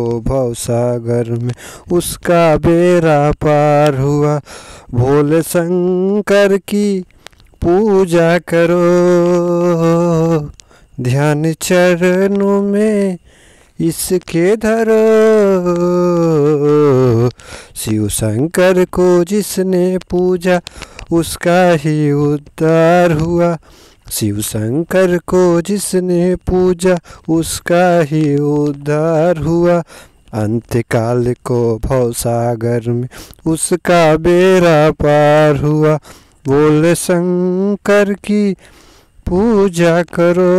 भव सागर में उसका बेड़ा पार हुआ। भोले शंकर की पूजा करो, ध्यान चरणों में इसके धरो। शिव शंकर को जिसने पूजा उसका ही उद्धार हुआ। शिव शंकर को जिसने पूजा उसका ही उद्धार हुआ। अंतकाल को भवसागर में उसका बेड़ा पार हुआ। बोले शंकर की पूजा करो,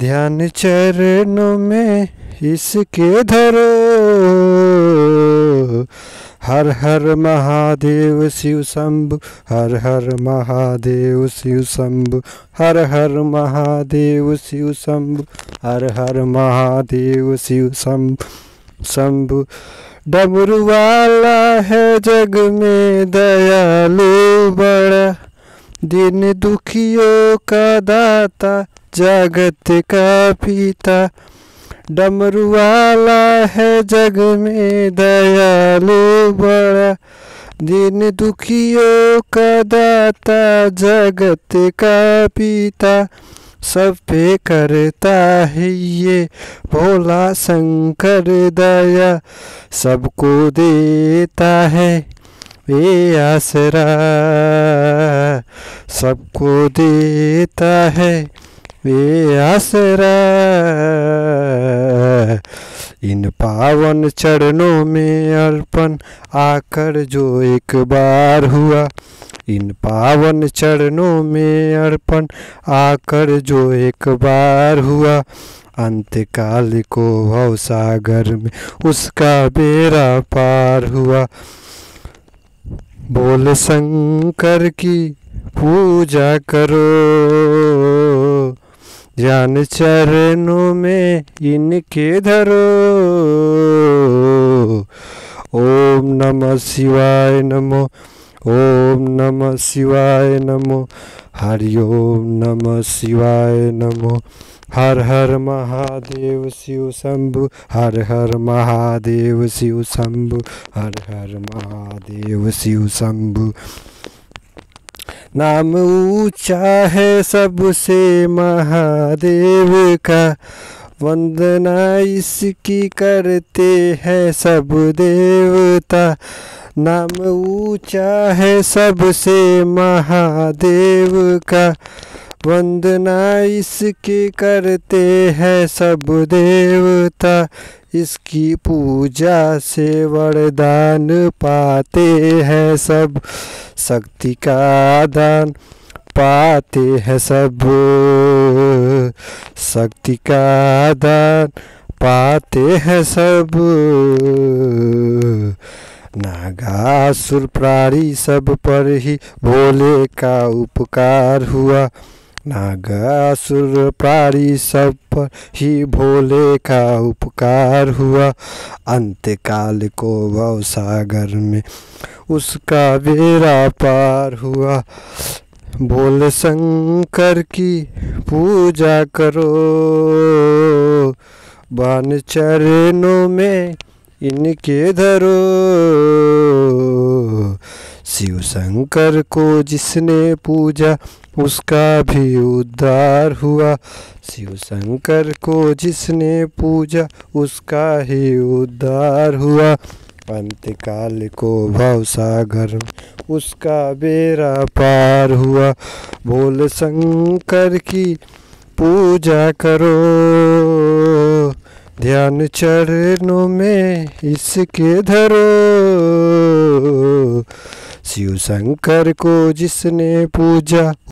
ध्यान चरणों में इसके धरो। हर हर महादेव शिव शंभु, हर हर महादेव शिव शंभु, हर हर महादेव शिव शंभु, हर हर महादेव शिव शंभु शंभु। डमरू वाला है जग में दयालु बड़ा, दिन दुखियों का दाता जगत का पिता। डमरू वाला है जग में दयालु बड़ा, दिन दुखियों का दाता जगत का पिता। सब पे करता है ये भोला शंकर दया, सबको देता है ये आसरा, सबको देता है ये आसरा। इन पावन चरणों में अर्पण आकर जो एक बार हुआ, इन पावन चरणों में अर्पण आकर जो एक बार हुआ। अंतकाल को भवसागर में उसका बेड़ा पार हुआ। बोल शंकर की पूजा करो, ध्यान चरणों में इनके धरो। ओम नमः शिवाय नमो, ओम नमः शिवाय नमो, हरि ओम नमः शिवाय नमो। हर हर महादेव शिव शंभु, हर हर महादेव शिव शंभु, हर हर महादेव शिव शंभु। नाम ऊंचा है सबसे महादेव का, वंदना इसकी करते हैं सब देवता। नाम ऊंचा है सबसे महादेव का, वंदना इसकी करते हैं सब देवता। इसकी पूजा से वरदान पाते हैं सब, शक्ति का दान पाते हैं सब, शक्ति का दान पाते हैं सब। नागासुर प्राणी सब पर ही भोले का उपकार हुआ। नागासुर प्राणी सब पर ही भोले का उपकार हुआ। अंतकाल को भवसागर में उसका बेड़ा पार हुआ। भोले शंकर की पूजा करो, बान चरणों में इनके धरो। शिव शंकर को जिसने पूजा उसका भी उद्धार हुआ। शिव शंकर को जिसने पूजा उसका ही उद्धार हुआ। अंतकाल को भवसागर में उसका बेड़ा पार हुआ। भोले शंकर की पूजा करो, ध्यान चरणों में इसके धरो। शिव शंकर को जिसने पूजा